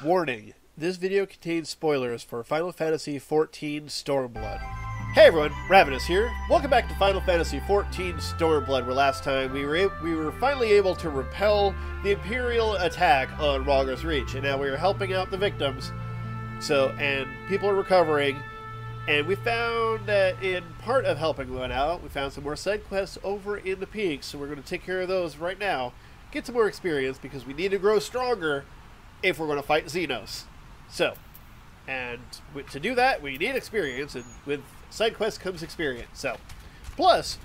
Warning, this video contains spoilers for Final Fantasy XIV Stormblood. Hey everyone, Ravenous here. Welcome back to Final Fantasy XIV Stormblood, where last time we were finally able to repel the Imperial attack on Raugr's Reach, and now we are helping out the victims, and people are recovering, and we found that in part of helping them out, we found some more side quests over in the peaks, so we're going to take care of those right now, get some more experience, because we need to grow stronger if we're going to fight Zenos. And to do that, we need experience, and with side quests comes experience. Plus,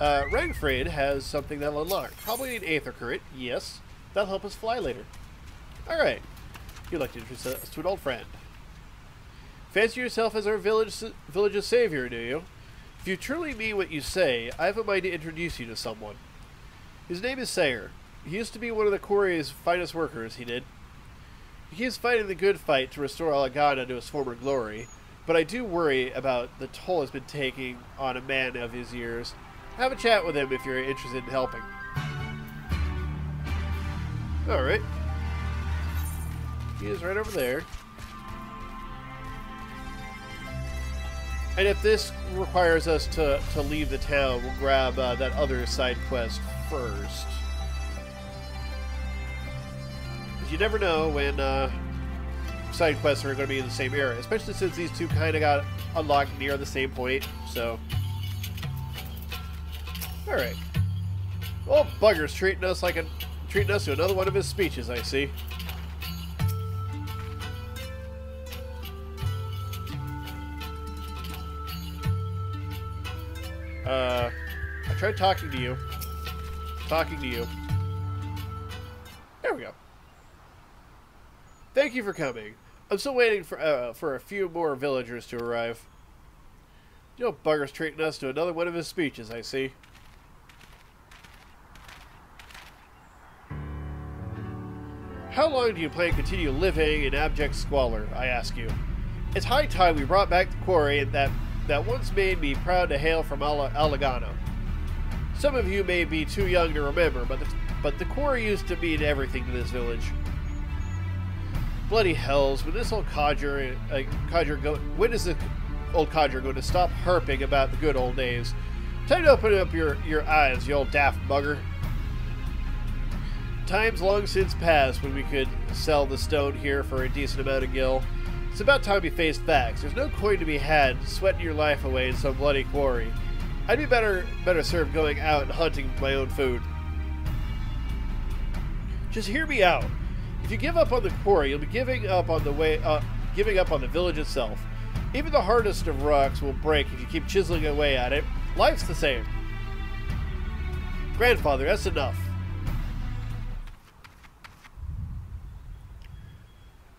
Rangfred has something that'll unlock. Probably an Aethercurrant, yes. That'll help us fly later. Alright, you'd like to introduce us to an old friend. Fancy yourself as our village's savior, do you? If you truly mean what you say, I have a mind to introduce you to someone. His name is Sayer. He used to be one of the quarry's finest workers, he did. He is fighting the good fight to restore Ala Ghanna to his former glory, but I do worry about the toll it's been taking on a man of his years. Have a chat with him if you're interested in helping. Alright. He is right over there. And if this requires us to leave the town, we'll grab that other side quest first. You never know when side quests are going to be in the same area, especially since these two kind of got unlocked near the same point, so. Alright. Oh, bugger's treating us like treating us to another one of his speeches, I see. I tried talking to you. There we go. Thank you for coming. I'm still waiting for a few more villagers to arrive. You know, bugger's treating us to another one of his speeches, I see. How long do you plan to continue living in abject squalor, I ask you? It's high time we brought back the quarry that once made me proud to hail from Ala Ghanna. Some of you may be too young to remember, but the quarry used to mean everything to this village. Bloody hells! When this old codger going to stop harping about the good old days? Time to open up your eyes, you old daft bugger. Time's long since passed when we could sell the stone here for a decent amount of gil. It's about time we faced facts. There's no coin to be had sweating your life away in some bloody quarry. I'd be better served going out and hunting my own food. Just hear me out. If you give up on the quarry, you'll be giving up on the village itself. Even the hardest of rocks will break if you keep chiseling away at it. Life's the same. Grandfather, that's enough.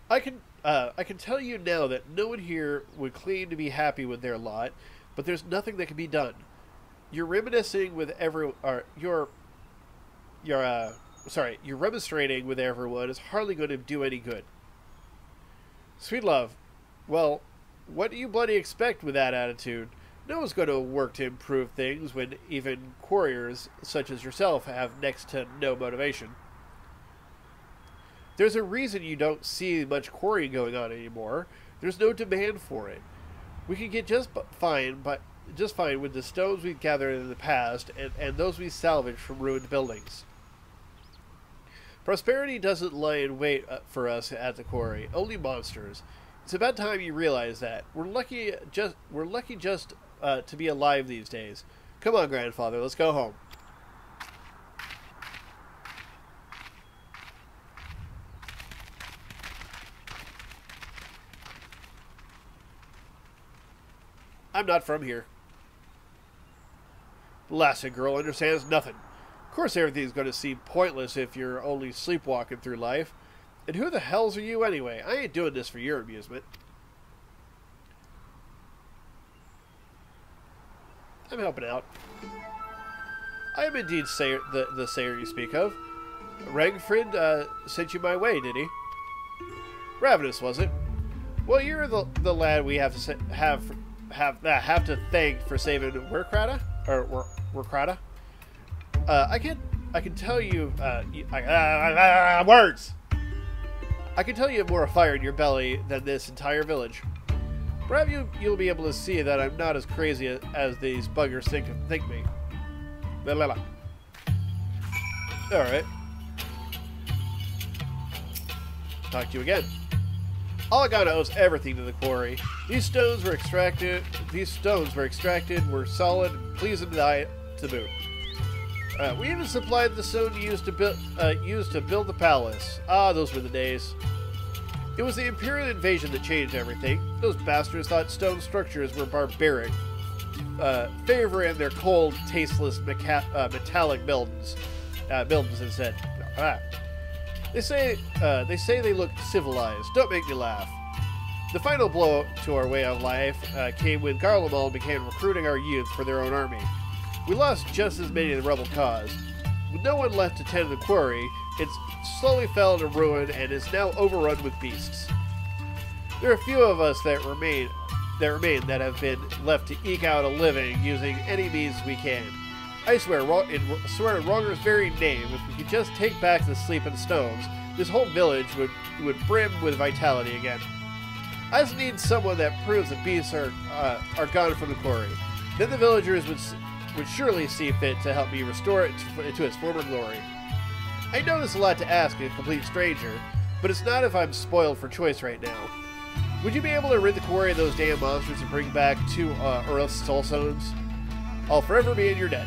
I can tell you now that no one here would claim to be happy with their lot, but there's nothing that can be done. You're reminiscing with you're remonstrating with everyone is hardly going to do any good. Sweet love. Well, what do you bloody expect with that attitude? No one's going to work to improve things when even quarriers such as yourself have next to no motivation. There's a reason you don't see much quarrying going on anymore. There's no demand for it. We can get just fine with the stones we've gathered in the past and those we salvaged from ruined buildings. Prosperity doesn't lie in wait for us at the quarry. Only monsters. It's about time you realize that. We're lucky just to be alive these days. Come on, grandfather. Let's go home. I'm not from here. Lassie girl understands nothing. Of course everything's going to seem pointless if you're only sleepwalking through life. And who the hells are you anyway? I ain't doing this for your amusement. I'm helping out. I am indeed Sayer, the Sayer you speak of. Rangfred sent you my way, did he? Ravenous, was it? Well, you're the lad we have to thank for saving Werkrata? Or Werkrata? I can tell you, words! I can tell you have more fire in your belly than this entire village. Perhaps you'll be able to see that I'm not as crazy as these buggers think me. La la la. Alright. Talk to you again. Ala Ghanna owes everything to the quarry. These stones were extracted, were solid, and pleasing to the eye to boot. We even supplied the stone used to build the palace. Ah, those were the days. It was the Imperial invasion that changed everything. Those bastards thought stone structures were barbaric, favoring their cold, tasteless, metallic buildings. Instead. Ah. They say they look civilized. Don't make me laugh. The final blow to our way of life came when Garlemald began recruiting our youth for their own army. We lost just as many of the rebel cause. With no one left to tend the quarry, it slowly fell into ruin and is now overrun with beasts. There are a few of us that have been left to eke out a living using any means we can. I swear in Raugr's very name, if we could just take back the sleeping stones, this whole village would brim with vitality again. I just need someone that proves the beasts are gone from the quarry. Then the villagers would surely see fit to help me restore it to its former glory. I know this is a lot to ask a complete stranger, but it's not if I'm spoiled for choice right now. Would you be able to rid the quarry of those damn monsters and bring back two Earth's soul stones? I'll forever be in your debt.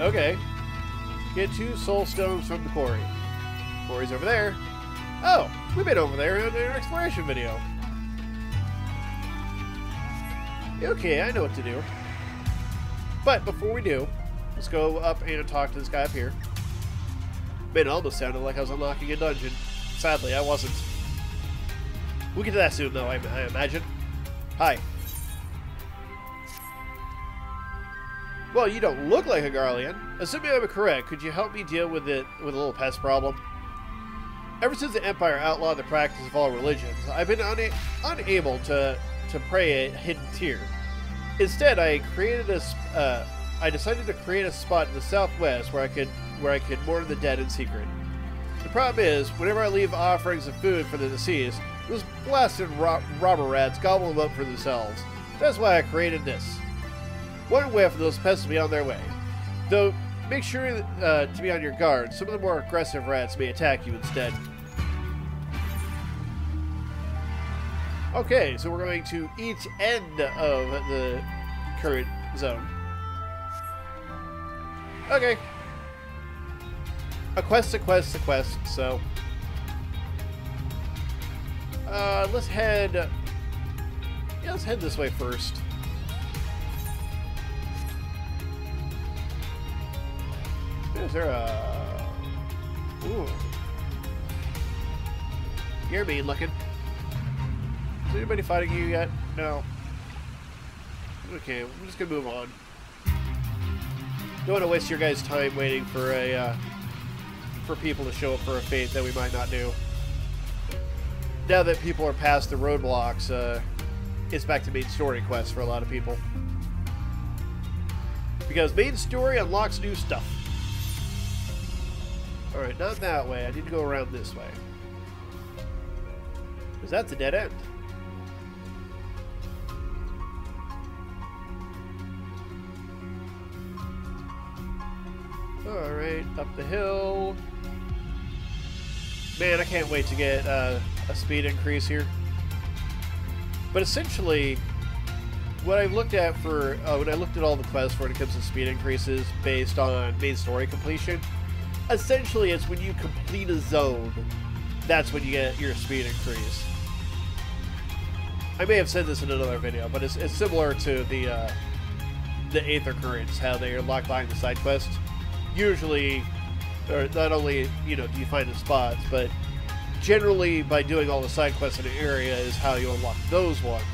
Okay. Get two soul stones from the quarry. Quarry's over there. Oh, we've been over there in our exploration video. Okay, I know what to do. But before we do, let's go up and talk to this guy up here. Man, it almost sounded like I was unlocking a dungeon. Sadly, I wasn't. We'll get to that soon, though, I imagine. Hi. Well, you don't look like a Garlean. Assuming I'm correct, could you help me deal with a little pest problem? Ever since the Empire outlawed the practice of all religions, I've been unable to pray a hidden tear. Instead, I decided to create a spot in the southwest where I could mourn the dead in secret. The problem is, whenever I leave offerings of food for the deceased, those blasted robber rats gobble them up for themselves. That's why I created this. One whiff of those pests will be on their way. Though, make sure to be on your guard. Some of the more aggressive rats may attack you instead. Okay, so we're going to each end of the current zone. Okay. A quest, so... let's head... Yeah, let's head this way first. Is there a... Ooh. You're mean looking. Is anybody fighting you yet? No. Okay, I'm just gonna move on. Don't want to waste your guys' time waiting for a, for people to show up for a fate that we might not do. Now that people are past the roadblocks, it's back to main story quests for a lot of people. Because main story unlocks new stuff. Alright, not that way. I need to go around this way. Because that's a dead end. Alright, up the hill. Man, I can't wait to get a speed increase here. But essentially, what I looked at for... when I looked at all the quests for when it comes to speed increases based on main story completion... Essentially, it's when you complete a zone, that's when you get your speed increase. I may have said this in another video, but it's similar to the Aethercurrants, how they are locked behind the side quest. Usually, or not only, you know, do you find the spots, but generally by doing all the side quests in an area is how you unlock those ones,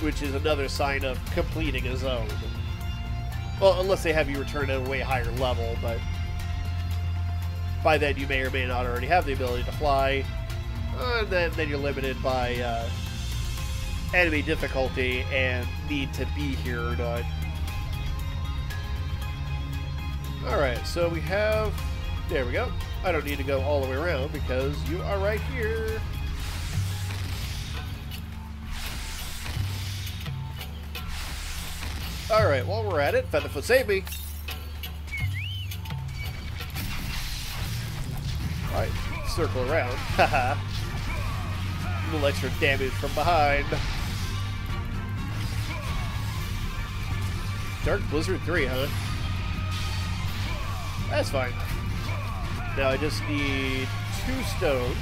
which is another sign of completing a zone. Well, unless they have you return at a way higher level, but by then you may or may not already have the ability to fly, and then you're limited by enemy difficulty and need to be here or not. Alright, so we have There we go. I don't need to go all the way around because you are right here. Alright, while we're at it, Featherfoot, save me! Alright, circle around. Haha. A little extra damage from behind. Dark Blizzard 3, huh? That's fine. Now I just need 2 stones.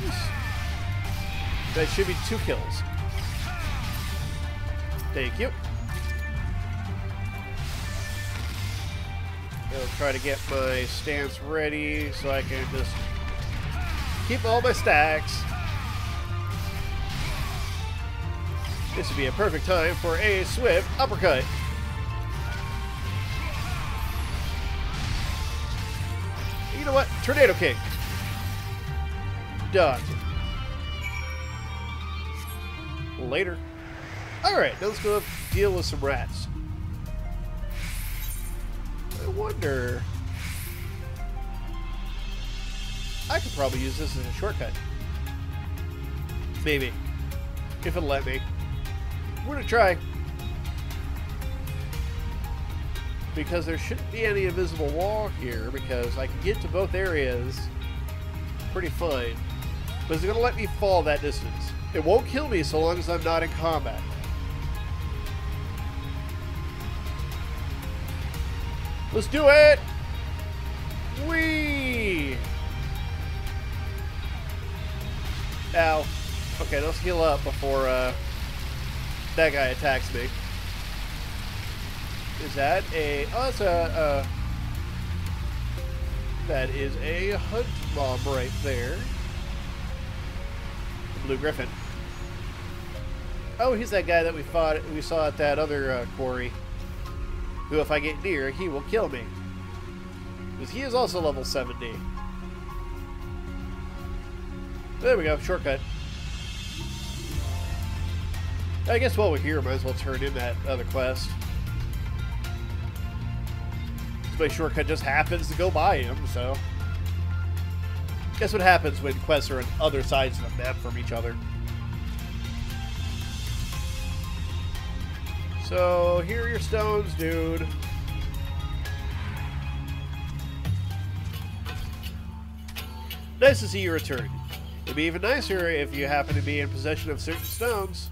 That should be 2 kills. Thank you. I'll try to get my stance ready so I can just keep all my stacks. This would be a perfect time for a swift uppercut. You know what? Tornado kick. Done. Later. Alright, now let's go up and deal with some rats. I wonder... I could probably use this as a shortcut. Maybe. If it'll let me. We're gonna try. Because there shouldn't be any invisible wall here, because I can get to both areas pretty fine. But it's gonna let me fall that distance. It won't kill me so long as I'm not in combat. Let's do it! Whee! Ow. Okay, let's heal up before that guy attacks me. Is that a... Oh, that's a... that is a hunt bomb right there. The Blue Griffin. Oh, he's that guy that we fought. We saw at that other quarry. Who, if I get near, he will kill me. Because he is also level 70. There we go, shortcut. I guess while we're here, might as well turn in that other quest. My shortcut just happens to go by him, so... Guess what happens when quests are on other sides of the map from each other. So, here are your stones, dude. Nice to see you return. It'd be even nicer if you happen to be in possession of certain stones.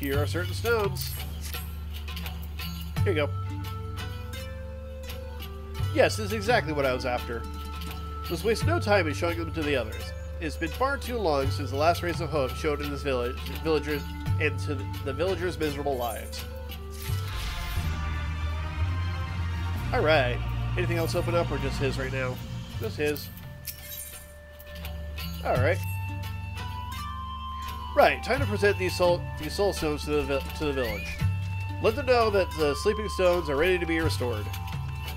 Here are certain stones. Here you go. Yes, this is exactly what I was after. Let's waste no time in showing them to the others. It's been far too long since the last rays of hope showed in this village, villagers, and to the villagers' miserable lives. Alright. Anything else open up or just his right now? Just his. Alright. Right, time to present these soul stones to the village. Let them know that the sleeping stones are ready to be restored.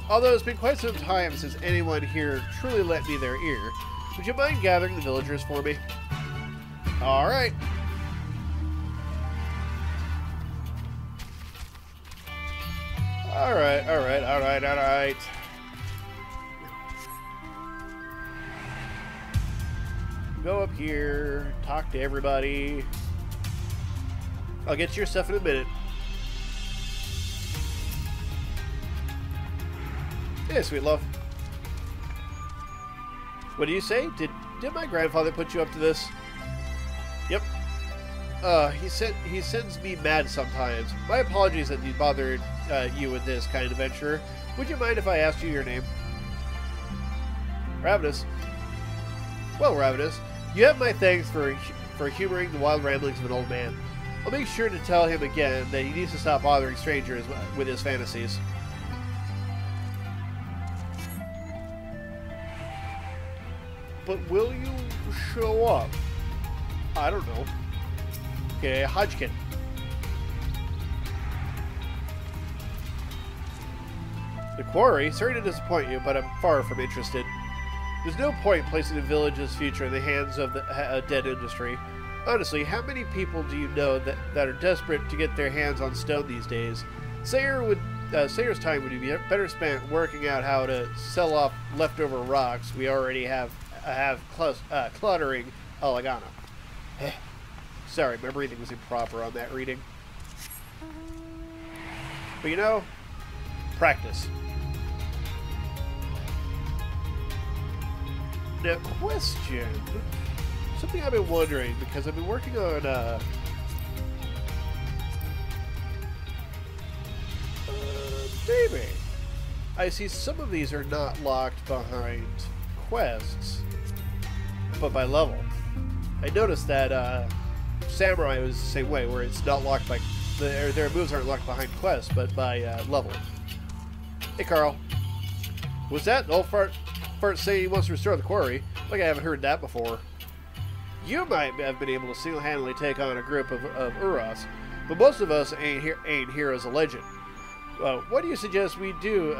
Although it's been quite some time since anyone here truly lent me their ear, would you mind gathering the villagers for me? Alright. Alright, alright, alright, alright. Go up here, talk to everybody. I'll get to your stuff in a minute. Yeah, sweet love. What do you say? Did my grandfather put you up to this? Yep. He sends me mad sometimes. My apologies that he bothered you with this kind of venture. Would you mind if I asked you your name? Ravenous. Well, Ravenous, you have my thanks for humoring the wild ramblings of an old man. I'll make sure to tell him again that he needs to stop bothering strangers with his fantasies. But will you show up? I don't know. Okay, Hodgkin. The quarry, sorry to disappoint you, but I'm far from interested. There's no point placing the village's future in the hands of the dead industry. Honestly, how many people do you know that are desperate to get their hands on stone these days? Sayer would Sayer's time would be better spent working out how to sell off leftover rocks we already have cluttering Ala Ghanna. Sorry, my breathing was improper on that reading. But you know, practice. Now, question. Something I've been wondering, because I've been working on maybe. I see some of these are not locked behind quests, but by level. I noticed that Samurai was the same way, where it's not locked by... Their moves aren't locked behind quests, but by level. Hey, Carl. Was that an old fart saying he wants to restore the quarry? Like, I haven't heard that before. You might have been able to single-handedly take on a group of Uras, but most of us ain't here as a legend. What do you suggest we do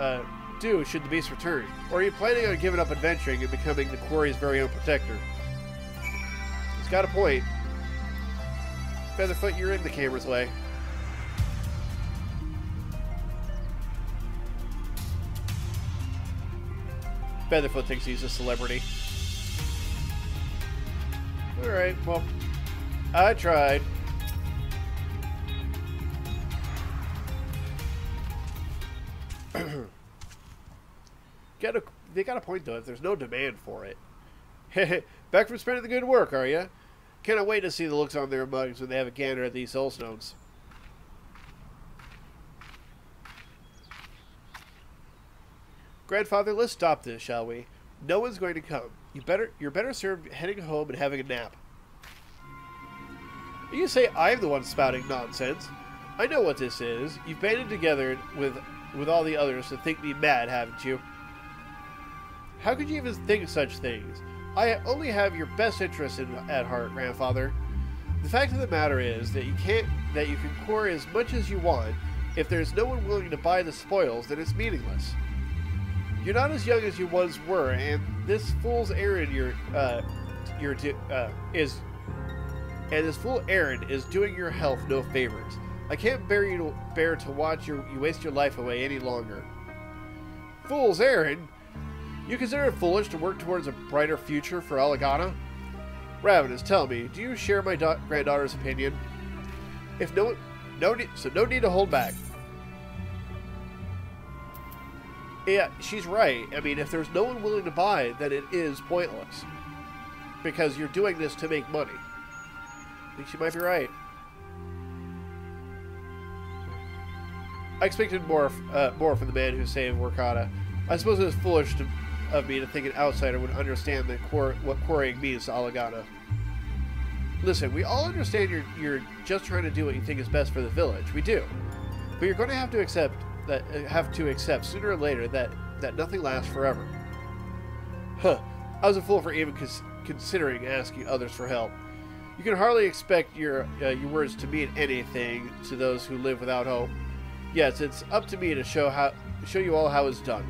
should the beast return? Or are you planning on giving up adventuring and becoming the quarry's very own protector? It's got a point. Featherfoot, you're in the camera's way. Featherfoot thinks he's a celebrity. Alright, well, I tried. They got a point, though, if there's no demand for it. Back from spreading the good work, are you? Can't wait to see the looks on their mugs when they have a gander at these soulstones. Grandfather, let's stop this, shall we? No one's going to come. You're better served heading home and having a nap. You say I'm the one spouting nonsense. I know what this is. You've banded together with all the others to think me mad, haven't you? How could you even think such things? I only have your best interest at heart, Grandfather. The fact of the matter is that you can quarry as much as you want. If there's no one willing to buy the spoils, then it's meaningless. You're not as young as you once were, and this fool's errand is doing your health no favors. I can't bear to watch you waste your life away any longer. Fool's errand? You consider it foolish to work towards a brighter future for Ala Ghanna? Ravenous, tell me, do you share my granddaughter's opinion? If no need to hold back. Yeah, she's right. I mean, if there's no one willing to buy, then it is pointless. Because you're doing this to make money. I think she might be right. I expected more from the man who saved Wakata. I suppose it was foolish of me to think an outsider would understand what quarrying means to Ala Ghanna. Listen, we all understand you're just trying to do what you think is best for the village. We do. But you're going to have to accept sooner or later that nothing lasts forever. Huh. I was a fool for even considering asking others for help. You can hardly expect your words to mean anything to those who live without hope. Yes, it's up to me to show you all how it's done.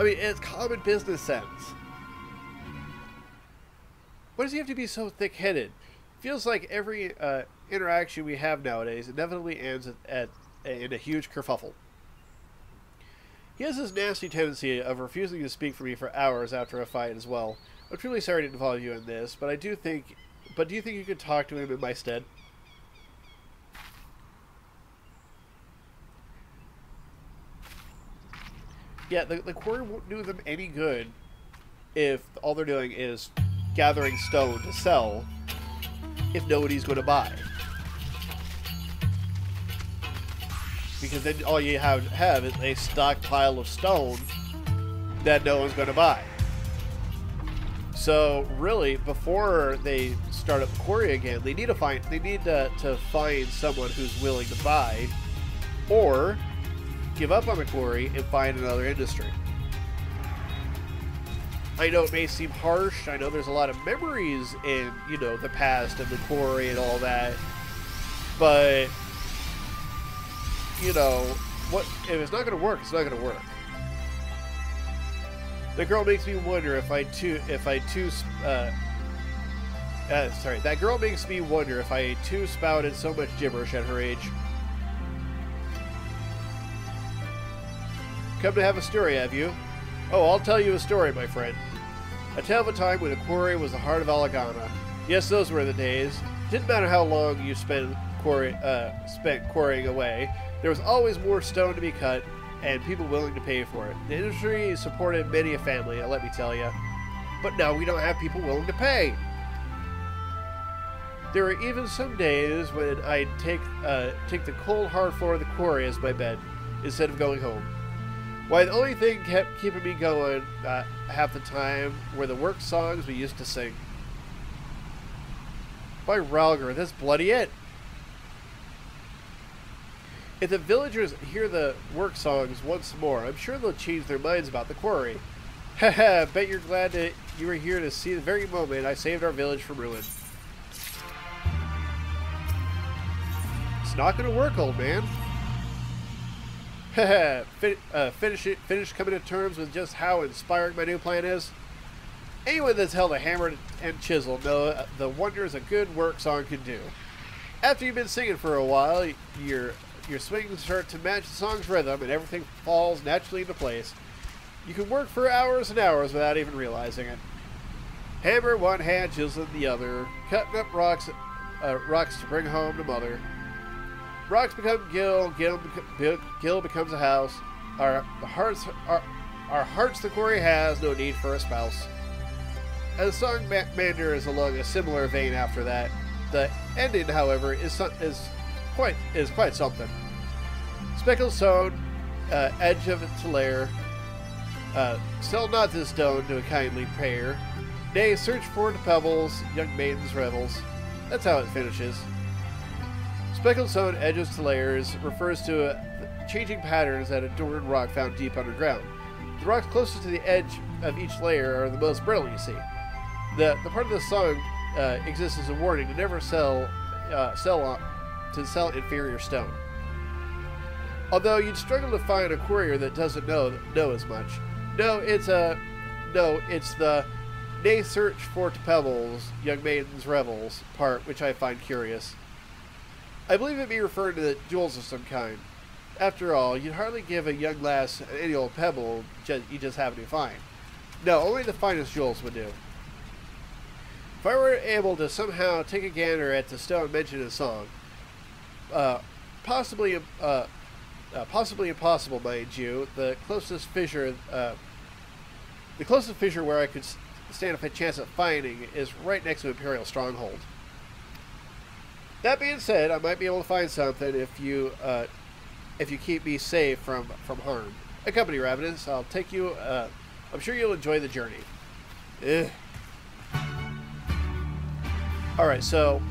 I mean, it's common business sense. Why does he have to be so thick-headed? Feels like every interaction we have nowadays inevitably ends in a huge kerfuffle. He has this nasty tendency of refusing to speak for me for hours after a fight as well. I'm truly sorry to involve you in this, but do you think you could talk to him in my stead? Yeah, the quarry won't do them any good if all they're doing is gathering stone to sell, if nobody's going to buy. Because then all you have is a stockpile of stone that no one's going to buy. So really, before they start up the quarry again, they need to find someone who's willing to buy, or give up on the quarry and find another industry. I know it may seem harsh. I know there's a lot of memories in, you know, the past and the quarry and all that. But, you know, if it's not going to work, it's not going to work. The girl makes me wonder if I too Sorry, that girl makes me wonder if I too spouted so much gibberish at her age. Come to have a story, have you? Oh, I'll tell you a story, my friend. A tale of a time when the quarry was the heart of Ala Ghanna. Yes, those were the days. Didn't matter how long you spent quarrying away, there was always more stone to be cut and people willing to pay for it. The industry supported many a family, let me tell you. But now we don't have people willing to pay. There were even some days when I'd take the cold hard floor of the quarry as my bed, instead of going home. Why, the only thing keeping me going half the time were the work songs we used to sing. By Rhalgr, that's bloody it. If the villagers hear the work songs once more, I'm sure they'll change their minds about the quarry. Haha, bet you're glad that you were here to see the very moment I saved our village from ruin. It's not gonna work, old man. Haha, finish coming to terms with just how inspiring my new plan is. Anyone that's held a hammer and chisel knows the wonders a good work song can do. After you've been singing for a while, your swings start to match the song's rhythm and everything falls naturally into place. You can work for hours and hours without even realizing it. Hammer one hand, chisel the other, cutting up rocks to bring home to mother. Rocks become gill becomes a house. Our hearts the quarry has, no need for a spouse. And the song meanders along a similar vein after that. The ending, however, is quite something. Speckles sown, edge of it to lair. Sell not this stone to a kindly payer. Nay, search for the pebbles, young maidens revels. That's how it finishes. Speckled sown edges to layers refers to changing patterns that adorn rock found deep underground. The rocks closest to the edge of each layer are the most brittle, you see. The part of the song exists as a warning to never sell inferior stone. Although you'd struggle to find a quarrier that doesn't know as much. No, it's the nay search for pebbles, young maidens revels part, which I find curious. I believe it may refer to the jewels of some kind. After all, you'd hardly give a young lass any old pebble you just happen to find. No, only the finest jewels would do. If I were able to somehow take a gander at the stone mentioned in the song, possibly impossible, mind you. The closest fissure where I could stand a chance at finding is right next to Imperial Stronghold. That being said, I might be able to find something if you keep me safe from harm. Accompany Ravenous. I'll take you. I'm sure you'll enjoy the journey. Ugh. All right, so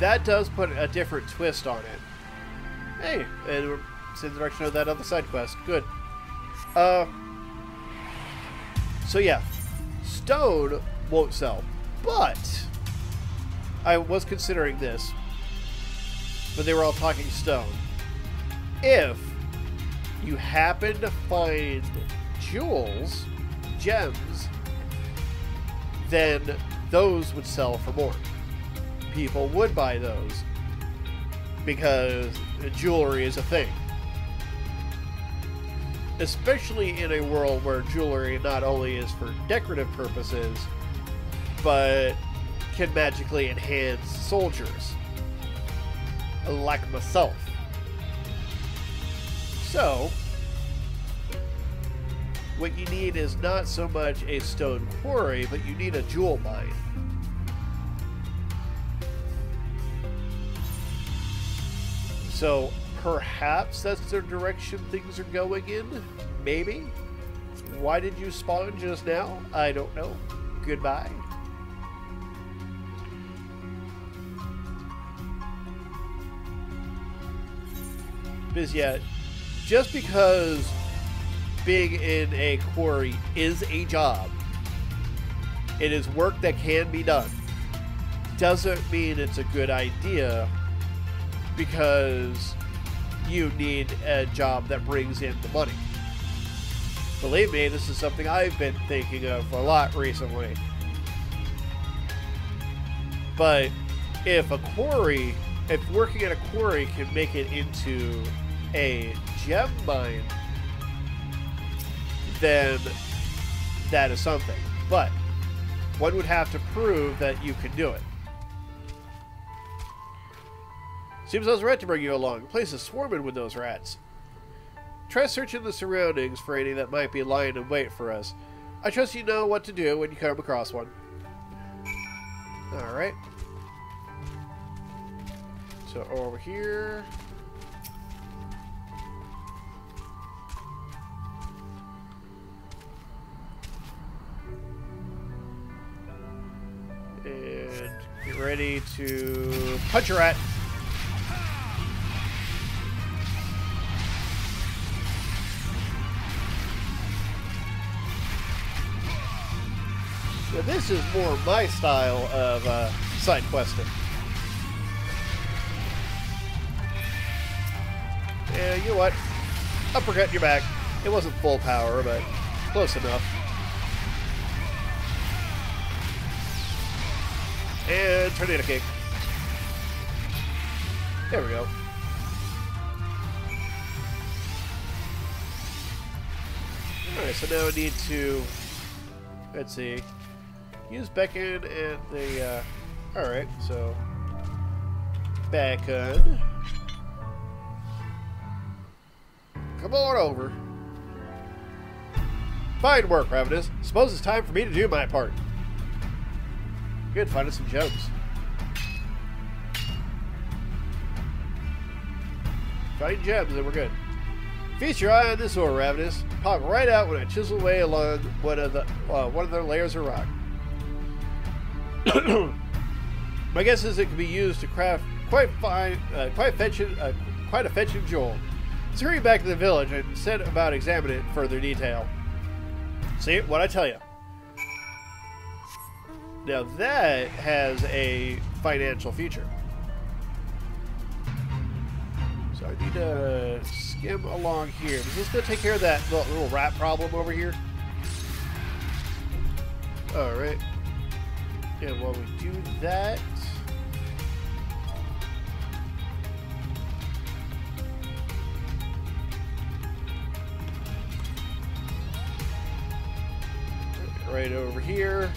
that does put a different twist on it. Hey, and we're in the direction of that other side quest. Good. So yeah, stone won't sell, but I was considering this, but they were all talking stone. If you happen to find jewels, gems, then those would sell for more. People would buy those, because jewelry is a thing, especially in a world where jewelry not only is for decorative purposes but can magically enhance soldiers like myself. So what you need is not so much a stone quarry, but you need a jewel mine. So perhaps that's the direction things are going in? Maybe? Why did you spawn just now? I don't know. Goodbye. Because yeah, just because being in a quarry is a job, it is work that can be done, doesn't mean it's a good idea, because you need a job that brings in the money. Believe me, this is something I've been thinking of a lot recently. But if a quarry, if working at a quarry can make it into a gem mine, then that is something. But one would have to prove that you can do it. Seems I was right to bring you along. The place is swarming with those rats. Try searching the surroundings for any that might be lying in wait for us. I trust you know what to do when you come across one. Alright. So over here. And get ready to punch a rat. So this is more my style of side questing. Yeah, you know what? Uppercut in your back. It wasn't full power, but close enough. And tornado kick. There we go. Alright, so now I need to... let's see. Use beckon and the... alright, so... beckon. Come on over. Fine work, Ravenous. Suppose it's time for me to do my part. Good, find us some gems. Find gems, then we're good. Feast your eye on this ore, Ravenous. Pop right out when I chisel away along one of their layers of rock. My guess is it can be used to craft quite a fetching jewel. Let's hurry back to the village and set about examining it in further detail. See what I tell you. Now that has a financial feature. So I need to skim along here. Is this going to take care of that little rat problem over here? Alright. And while we do that... right over here.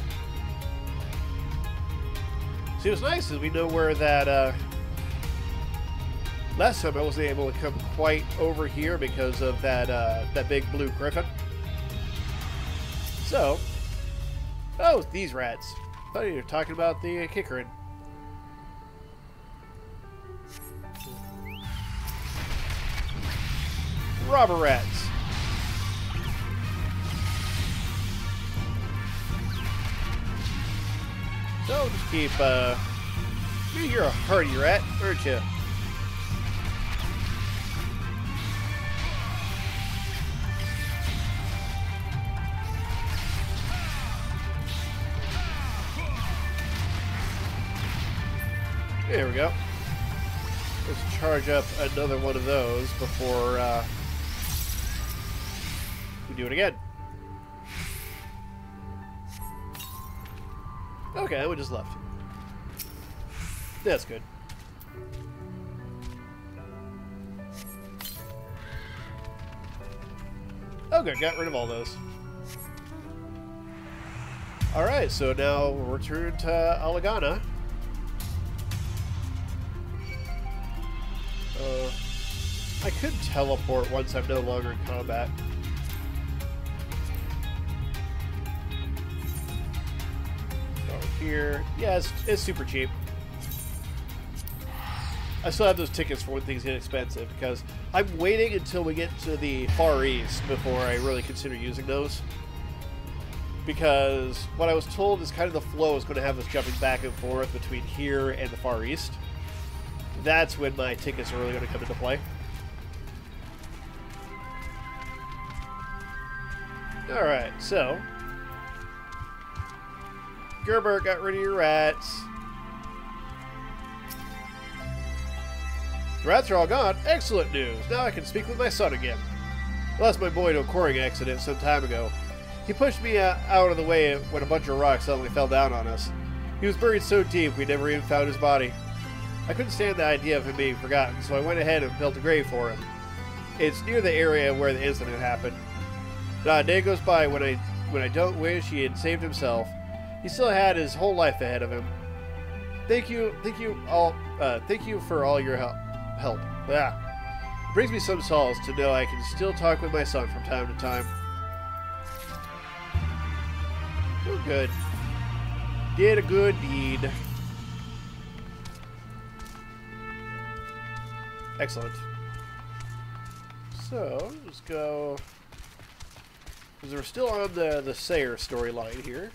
See, what's nice is we know where that... last time I wasn't able to come quite over here because of that that big blue griffin. So... oh, these rats. I thought you were talking about the Kikarin. Robber rats. So just keep, you're a hardy rat, aren't you? There we go. Let's charge up another one of those before we do it again. Okay, we just left. That's good. Okay, got rid of all those. Alright, so now we'll return to Ala Ghanna. I could teleport once I'm no longer in combat. Over here. Yeah, it's super cheap. I still have those tickets for when things get expensive because I'm waiting until we get to the Far East before I really consider using those. Because what I was told is kind of the flow is going to have us jumping back and forth between here and the Far East. That's when my tickets are really going to come into play. Alright, so... Gerber, got rid of your rats. The rats are all gone. Excellent news. Now I can speak with my son again. I lost my boy to a quarrying accident some time ago. He pushed me out of the way when a bunch of rocks suddenly fell down on us. He was buried so deep we never even found his body. I couldn't stand the idea of him being forgotten, so I went ahead and built a grave for him. It's near the area where the incident happened. Not a day goes by when I don't wish he had saved himself. He still had his whole life ahead of him. Thank you for all your help. Ah. It brings me some solace to know I can still talk with my son from time to time. Doing good. Did a good deed. Excellent. So, let's go... because we're still on the Sayer storyline here.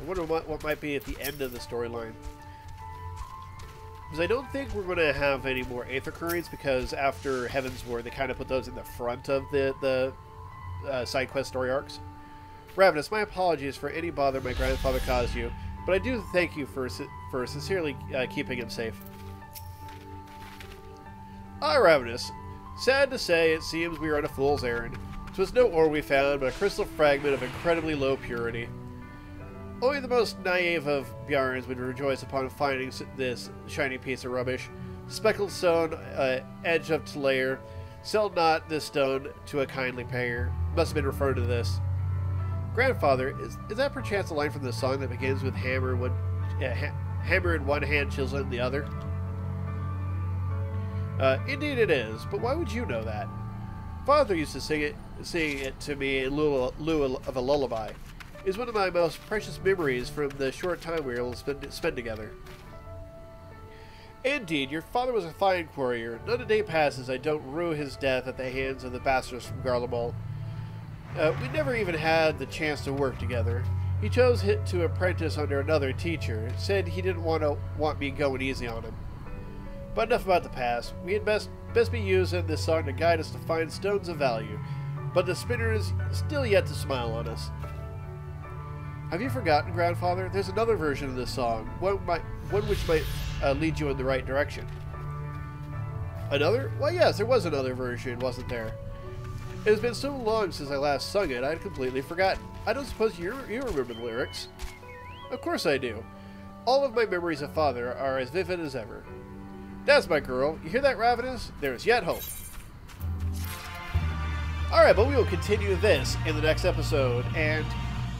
I wonder what might be at the end of the storyline. Because I don't think we're going to have any more Aethercurrants, because after Heavensward, they kind of put those in the front of the side quest story arcs. Ravenous, my apologies for any bother my grandfather caused you, but I do thank you for sincerely keeping him safe. Ah, Ravenous. Sad to say, it seems we are on a fool's errand. 'Twas no ore we found, but a crystal fragment of incredibly low purity. Only the most naive of Bjarns would rejoice upon finding this shiny piece of rubbish. Speckled stone, edge of Talayer. Sell not this stone to a kindly payer. Must have been referred to this. Grandfather, is that perchance a line from the song that begins with hammer in one hand, chisel in the other? Indeed it is, but why would you know that? Father used to sing it to me in lieu of a lullaby. Is one of my most precious memories from the short time we were able to spend together. Indeed, your father was a fine courier. Not a day passes I don't rue his death at the hands of the bastards from Garlemald. We never even had the chance to work together. He chose to apprentice under another teacher, said he didn't want me going easy on him. But enough about the past. We had best be using this song to guide us to find stones of value, but the spinner is still yet to smile on us. Have you forgotten, Grandfather? There's another version of this song, one which might lead you in the right direction. Another? Well, yes, there was another version, wasn't there? It has been so long since I last sung it, I had completely forgotten. I don't suppose you remember the lyrics? Of course I do. All of my memories of Father are as vivid as ever. That's my girl. You hear that, Ravenous? There's yet hope. Alright, but we will continue this in the next episode, and...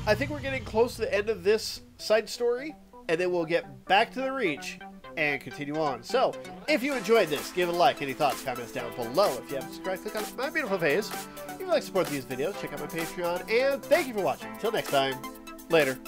I think we're getting close to the end of this side story, and then we'll get back to the Reach and continue on. So, if you enjoyed this, give it a like. Any thoughts, comments down below. If you haven't subscribed, click on my beautiful face. If you'd like to support these videos, check out my Patreon, and thank you for watching. Till next time, later.